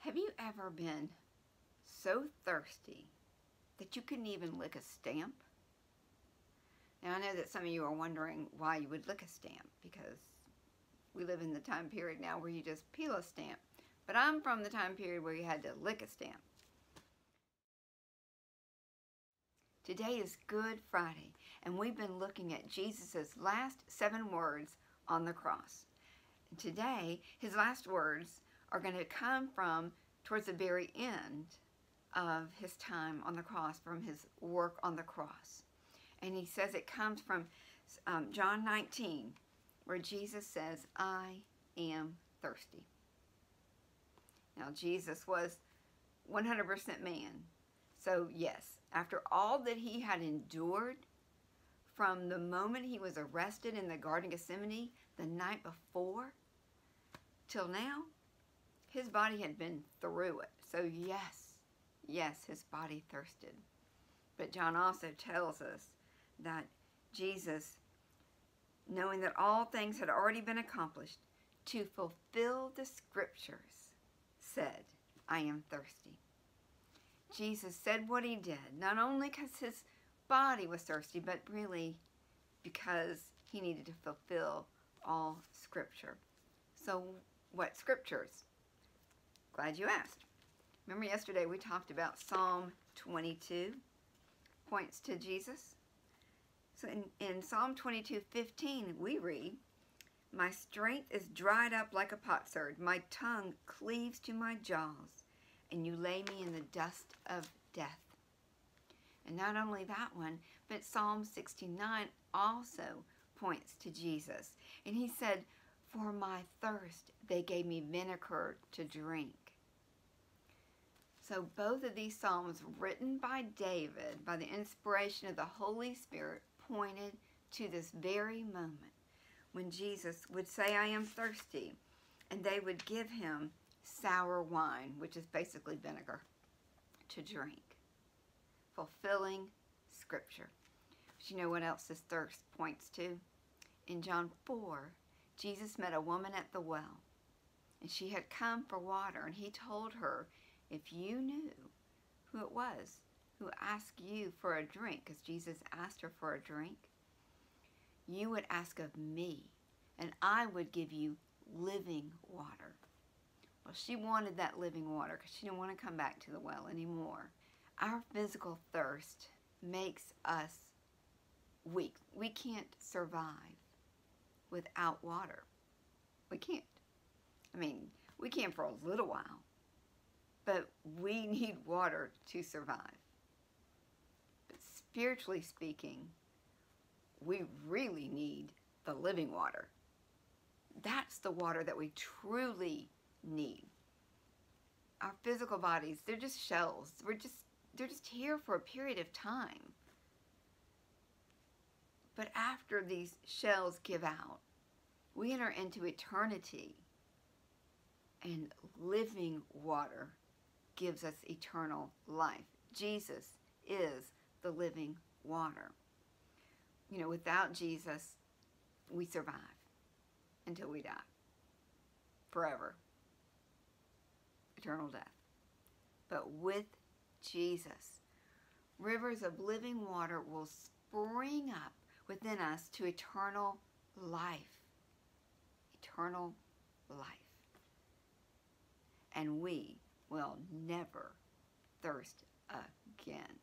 Have you ever been so thirsty that you couldn't even lick a stamp? Now I know that some of you are wondering why you would lick a stamp, because we live in the time period now where you just peel a stamp. But I'm from the time period where you had to lick a stamp. Today is Good Friday, and we've been looking at Jesus' last 7 words on the cross. Today, his last words are going to come from towards the very end of his time on the cross, from his work on the cross. And he says it comes from John 19, where Jesus says, "I am thirsty." Now, Jesus was 100% man. So, yes, after all that he had endured from the moment he was arrested in the Garden of Gethsemane the night before till now, his body had been through it. So, yes, his body thirsted. But John also tells us that Jesus, knowing that all things had already been accomplished, to fulfill the scriptures, said, "I am thirsty." Jesus said what he did, not only because his body was thirsty, but really because he needed to fulfill all scripture. So, what scriptures? Glad you asked. Remember yesterday we talked about Psalm 22 points to Jesus. So in Psalm 22:15 we read, "My strength is dried up like a potsherd, my tongue cleaves to my jaws, and you lay me in the dust of death." And not only that one, but Psalm 69 also points to Jesus. And he said, "For my thirst, they gave me vinegar to drink." So both of these Psalms, written by David, by the inspiration of the Holy Spirit, pointed to this very moment when Jesus would say, "I am thirsty," and they would give him sour wine, which is basically vinegar, to drink. Fulfilling scripture. But you know what else this thirst points to? In John 4, Jesus met a woman at the well, and she had come for water, and he told her, "If you knew who it was who asked you for a drink," because Jesus asked her for a drink, "you would ask of me, and I would give you living water." Well, she wanted that living water because she didn't want to come back to the well anymore. Our physical thirst makes us weak. We can't survive without water. We can't. I mean, we can for a little while, but we need water to survive. But spiritually speaking, we really need the living water. That's the water that we truly need. Our physical bodies, they're just shells. They're just here for a period of time. But after these shells give out, we enter into eternity. And living water gives us eternal life. Jesus is the living water. You know, without Jesus, we survive until we die. Forever. Eternal death. But with Jesus, rivers of living water will spring up within us to eternal life. Eternal life. And we will never thirst again.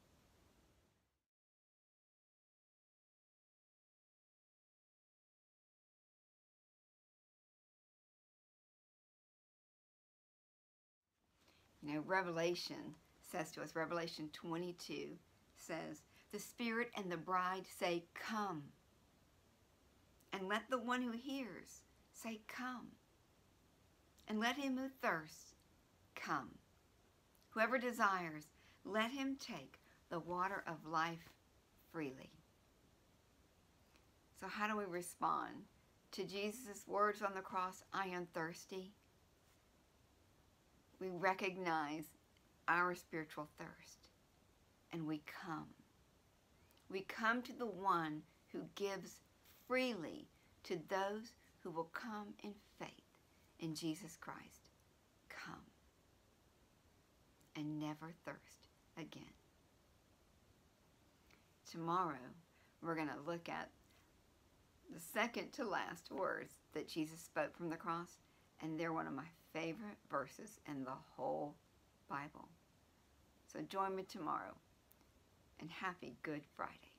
You know, Revelation says to us, Revelation 22 says, "The Spirit and the bride say, 'Come.' And let the one who hears say, 'Come.' And let him who thirsts come. Whoever desires, let him take the water of life freely." So how do we respond to Jesus' words on the cross, "I am thirsty"? We recognize our spiritual thirst, and we come. We come to the one who gives freely to those who will come in faith in Jesus Christ. Come. and never thirst again. Tomorrow, we're going to look at the second to last words that Jesus spoke from the cross, and they're one of my favorite verses in the whole Bible. So join me tomorrow, and happy Good Friday.